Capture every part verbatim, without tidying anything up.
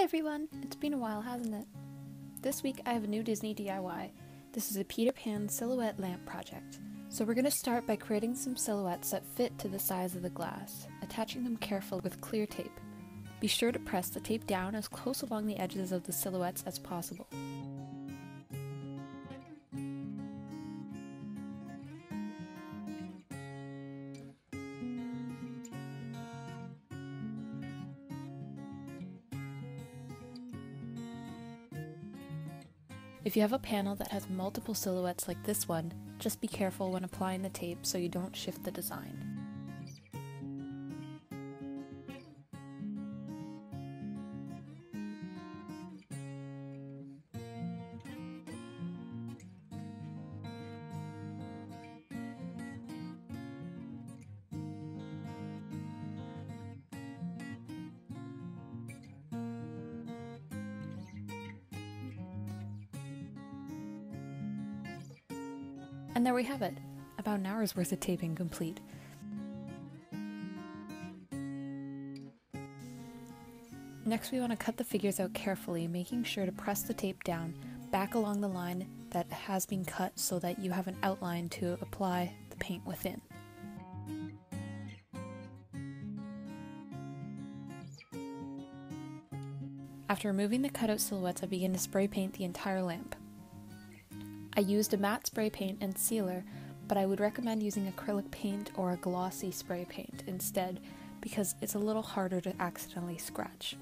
Hi everyone! It's been a while, hasn't it? This week I have a new Disney D I Y. This is a Peter Pan silhouette lamp project. So we're going to start by creating some silhouettes that fit to the size of the glass, attaching them carefully with clear tape. Be sure to press the tape down as close along the edges of the silhouettes as possible. If you have a panel that has multiple silhouettes like this one, just be careful when applying the tape so you don't shift the design. And there we have it, about an hour's worth of taping complete. Next we want to cut the figures out carefully, making sure to press the tape down back along the line that has been cut so that you have an outline to apply the paint within. After removing the cutout silhouettes, I begin to spray paint the entire lamp. I used a matte spray paint and sealer, but I would recommend using acrylic paint or a glossy spray paint instead because it's a little harder to accidentally scratch.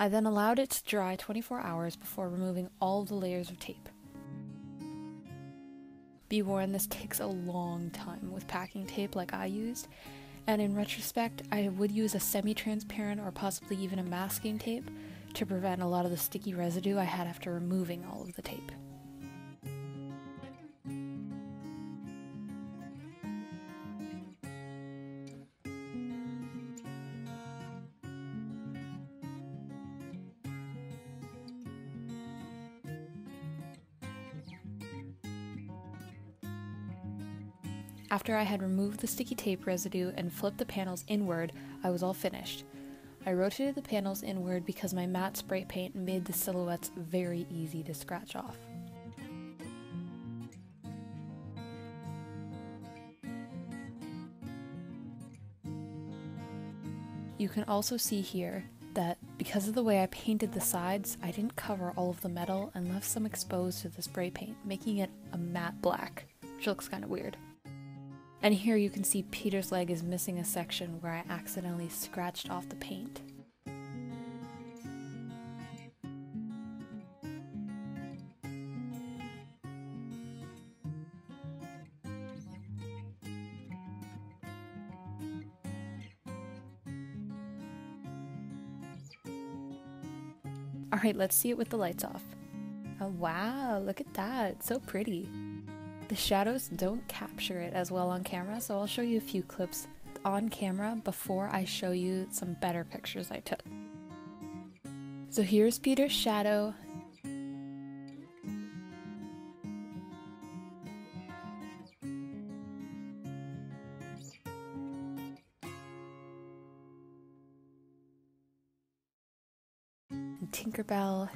I then allowed it to dry twenty-four hours before removing all the layers of tape. Be warned, this takes a long time with packing tape like I used, and in retrospect, I would use a semi-transparent or possibly even a masking tape to prevent a lot of the sticky residue I had after removing all of the tape. After I had removed the sticky tape residue and flipped the panels inward, I was all finished. I rotated the panels inward because my matte spray paint made the silhouettes very easy to scratch off. You can also see here that because of the way I painted the sides, I didn't cover all of the metal and left some exposed to the spray paint, making it a matte black, which looks kind of weird. And here you can see Peter's leg is missing a section where I accidentally scratched off the paint. Alright, let's see it with the lights off. Oh wow, look at that, it's so pretty. The shadows don't capture it as well on camera, so I'll show you a few clips on camera before I show you some better pictures I took. So here's Peter's shadow. And Tinkerbell.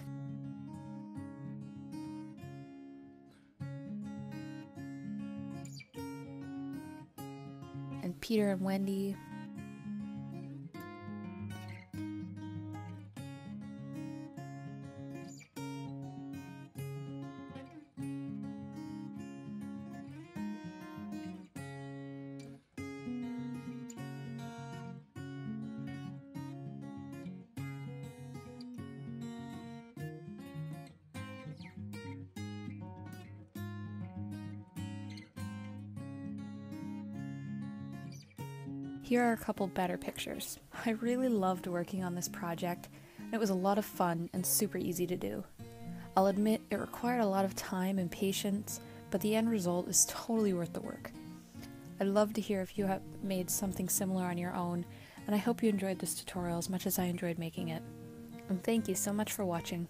And Peter and Wendy. Here are a couple better pictures. I really loved working on this project, and it was a lot of fun and super easy to do. I'll admit it required a lot of time and patience, but the end result is totally worth the work. I'd love to hear if you have made something similar on your own, and I hope you enjoyed this tutorial as much as I enjoyed making it. And thank you so much for watching.